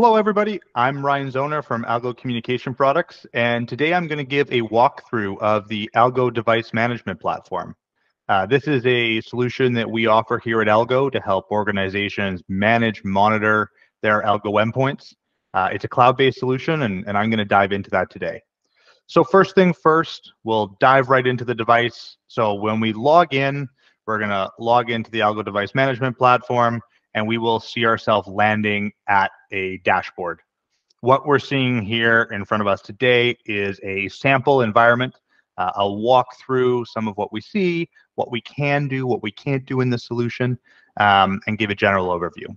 Hello, everybody. I'm Ryan Zohner from Algo Communication Products, and today I'm going to give a walkthrough of the Algo Device Management Platform. This is a solution that we offer here at Algo to help organizations manage, monitor their Algo endpoints. It's a cloud-based solution, and I'm going to dive into that today. So first thing first, we'll dive right into the device. So when we log in, we're going to log into the Algo Device Management Platform, and we will see ourselves landing at a dashboard. What we're seeing here in front of us today is a sample environment. I'll walk through some of what we see, what we can do, what we can't do in the solution, and give a general overview.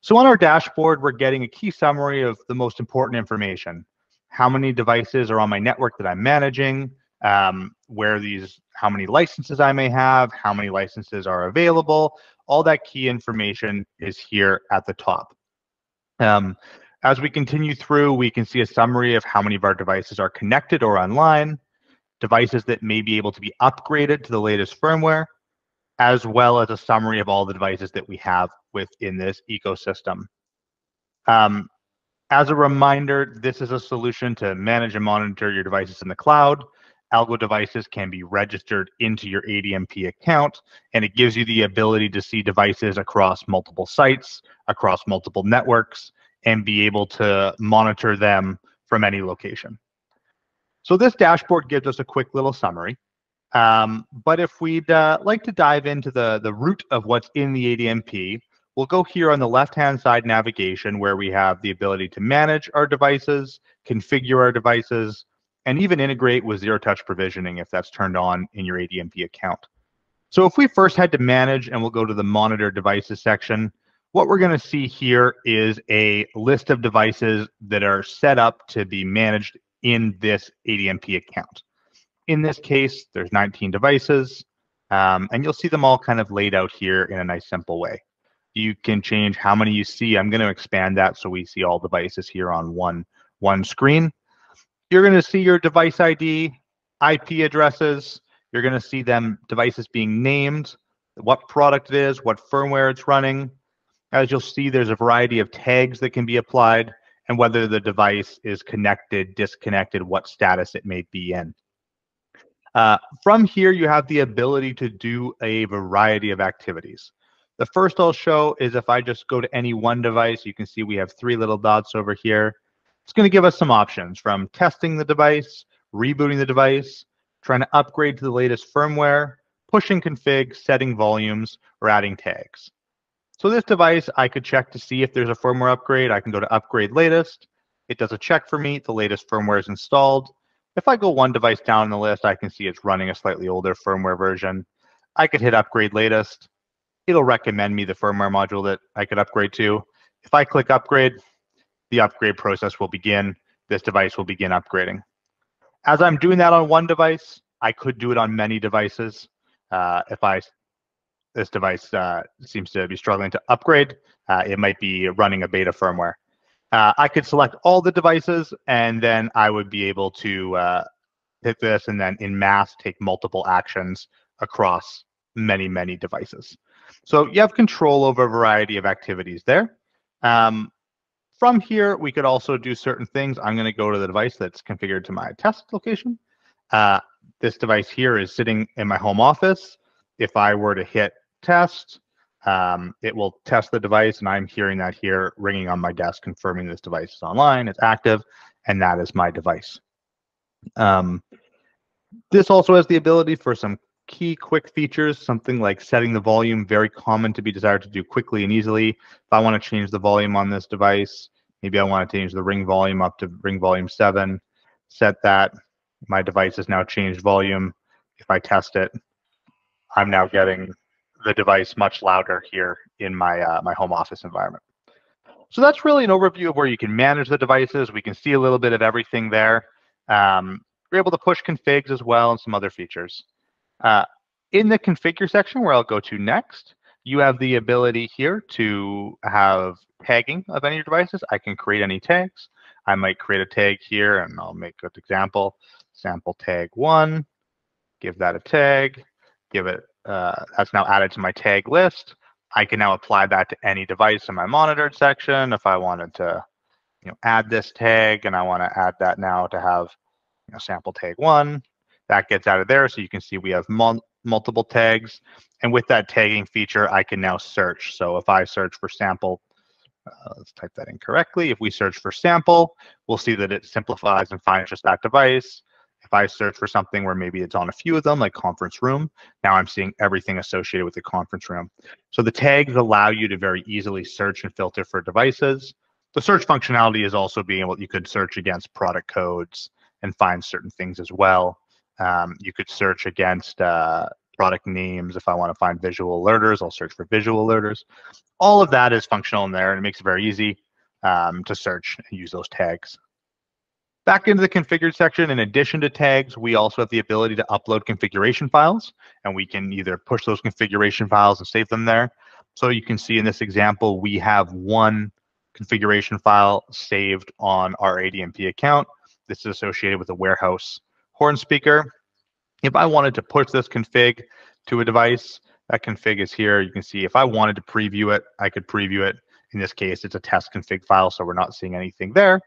So on our dashboard, we're getting a key summary of the most important information. How many devices are on my network that I'm managing, how many licenses I may have, how many licenses are available. All that key information is here at the top. As we continue through, we can see a summary of how many of our devices are connected or online, devices that may be able to be upgraded to the latest firmware, as well as a summary of all the devices that we have within this ecosystem. As a reminder, this is a solution to manage and monitor your devices in the cloud. Algo devices can be registered into your ADMP account, and it gives you the ability to see devices across multiple sites, across multiple networks, and be able to monitor them from any location. So this dashboard gives us a quick little summary. But if we'd like to dive into the root of what's in the ADMP, we'll go here on the left-hand side navigation where we have the ability to manage our devices, configure our devices, and even integrate with zero-touch provisioning if that's turned on in your ADMP account. So if we first head to manage and we'll go to the monitor devices section, what we're going to see here is a list of devices that are set up to be managed in this ADMP account. In this case, there's 19 devices, and you'll see them all kind of laid out here in a nice simple way. You can change how many you see. I'm going to expand that so we see all devices here on one screen. You're going to see your device ID, IP addresses. You're going to see them devices being named, what product it is, what firmware it's running. As you'll see, there's a variety of tags that can be applied and whether the device is connected, disconnected, what status it may be in. From here, you have the ability to do a variety of activities. The first I'll show is if I just go to any one device, you can see we have three little dots over here. It's going to give us some options from testing the device, rebooting the device, trying to upgrade to the latest firmware, pushing config, setting volumes, or adding tags. So this device, I could check to see if there's a firmware upgrade. I can go to upgrade latest. It does a check for me. The latest firmware is installed. If I go one device down the list, I can see it's running a slightly older firmware version. I could hit upgrade latest. It'll recommend me the firmware module that I could upgrade to. If I click upgrade, the upgrade process will begin. This device will begin upgrading. As I'm doing that on one device, I could do it on many devices. This device seems to be struggling to upgrade, it might be running a beta firmware. I could select all the devices, and then I would be able to hit this and then in mass take multiple actions across many, many devices. So you have control over a variety of activities there. From here, we could also do certain things. I'm going to go to the device that's configured to my test location. This device here is sitting in my home office. If I were to hit test, it will test the device, and I'm hearing that here ringing on my desk, confirming this device is online, it's active, and that is my device. This also has the ability for some key quick features, something like setting the volume, very common to be desired to do quickly and easily. If I want to change the volume on this device, maybe I want to change the ring volume up to ring volume 7, set that. My device has now changed volume. If I test it, I'm now getting the device much louder here in my, my home office environment. So that's really an overview of where you can manage the devices. We can see a little bit of everything there. We're able to push configs as well and some other features. In the configure section where I'll go to next, you have the ability here to have tagging of any devices. I can create any tags. I might create a tag here and I'll make an example, sample tag 1, give that a tag, give it, that's now added to my tag list. I can now apply that to any device in my monitored section. If I wanted to add this tag, and I want to add that now to have sample tag one. That gets out of there. So you can see we have multiple tags. And with that tagging feature, I can now search. So if I search for sample, let's type that in correctly. If we search for sample, we'll see that it simplifies and finds just that device. If I search for something where maybe it's on a few of them, like conference room, now I'm seeing everything associated with the conference room. So the tags allow you to very easily search and filter for devices. The search functionality is also being able, you could search against product codes and find certain things as well. You could search against product names. If I want to find visual alerters, I'll search for visual alerters. All of that is functional in there, and it makes it very easy to search and use those tags. Back into the configured section, in addition to tags, we also have the ability to upload configuration files, and we can either push those configuration files and save them there. So you can see in this example, we have one configuration file saved on our ADMP account. This is associated with a warehouse horn speaker. If I wanted to push this config to a device, that config is here. You can see if I wanted to preview it, I could preview it. In this case, it's a test config file, so we're not seeing anything there.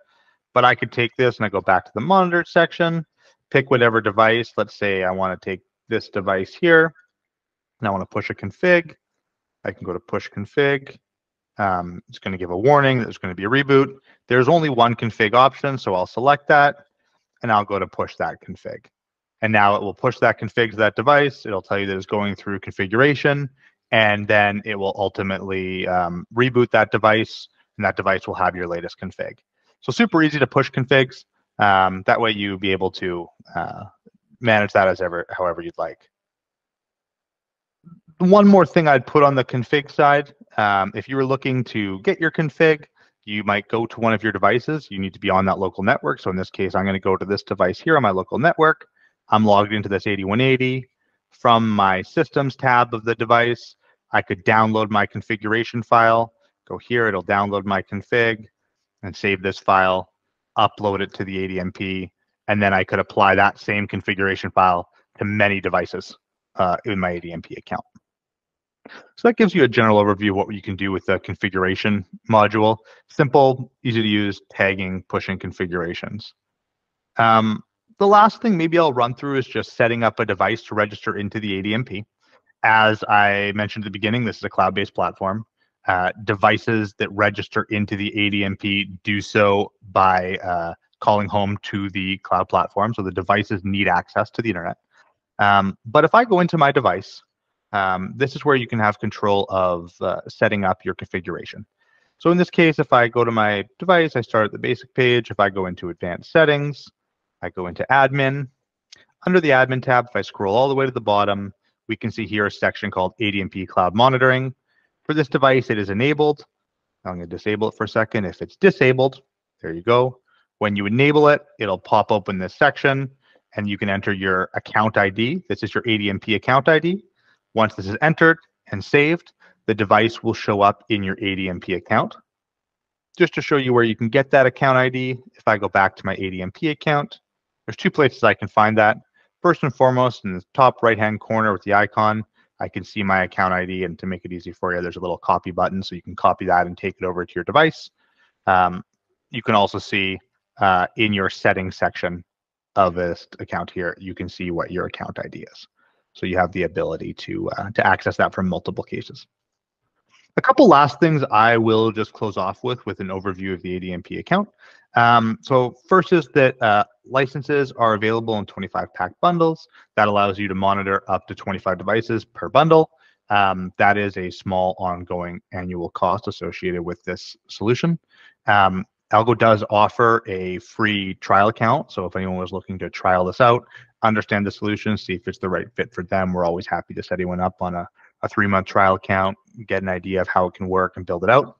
But I could take this and I go back to the monitored section, pick whatever device. Let's say I want to take this device here and I want to push a config. I can go to push config. It's going to give a warning that there's going to be a reboot. There's only one config option, so I'll select that and I'll go to push that config. And now it will push that config to that device. It'll tell you that it's going through configuration, and then it will ultimately reboot that device, and that device will have your latest config. So super easy to push configs. That way you'll be able to manage that as however you'd like. One more thing I'd put on the config side, if you were looking to get your config, you might go to one of your devices. You need to be on that local network. So in this case, I'm going to go to this device here on my local network. I'm logged into this 8180. From my systems tab of the device, I could download my configuration file. Go here, it'll download my config and save this file, upload it to the ADMP, and then I could apply that same configuration file to many devices in my ADMP account. So that gives you a general overview of what you can do with the configuration module. Simple, easy to use, tagging, pushing configurations. The last thing maybe I'll run through is just setting up a device to register into the ADMP. As I mentioned at the beginning, this is a cloud-based platform. Devices that register into the ADMP do so by calling home to the cloud platform. So the devices need access to the internet. But if I go into my device, this is where you can have control of setting up your configuration. So in this case, if I go to my device, I start at the basic page. If I go into advanced settings, I go into admin. Under the admin tab, if I scroll all the way to the bottom, we can see here a section called ADMP Cloud Monitoring. For this device, it is enabled. I'm going to disable it for a second. If it's disabled, there you go. When you enable it, it'll pop open this section and you can enter your account ID. This is your ADMP account ID. Once this is entered and saved, the device will show up in your ADMP account. Just to show you where you can get that account ID, if I go back to my ADMP account, there's two places I can find that. First and foremost, in the top right-hand corner with the icon, I can see my account ID, and to make it easy for you, there's a little copy button, so you can copy that and take it over to your device. You can also see in your settings section of this account here, you can see what your account ID is. So you have the ability to access that from multiple cases. A couple last things I will just close off with an overview of the ADMP account. So first is that licenses are available in 25-pack bundles. That allows you to monitor up to 25 devices per bundle. That is a small ongoing annual cost associated with this solution. Algo does offer a free trial account. So if anyone was looking to trial this out, understand the solution, see if it's the right fit for them, we're always happy to set anyone up on a 3-month trial account, get an idea of how it can work and build it out.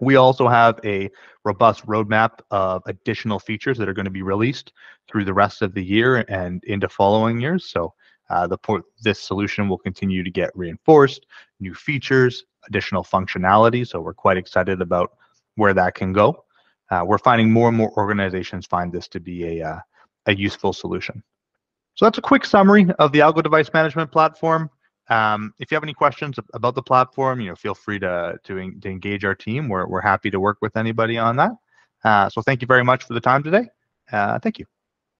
We also have a robust roadmap of additional features that are going to be released through the rest of the year and into following years. So this solution will continue to get reinforced, new features, additional functionality. So we're quite excited about where that can go. We're finding more and more organizations find this to be a useful solution. So that's a quick summary of the Algo Device Management Platform. If you have any questions about the platform, feel free to engage our team. We're happy to work with anybody on that. So thank you very much for the time today. Thank you.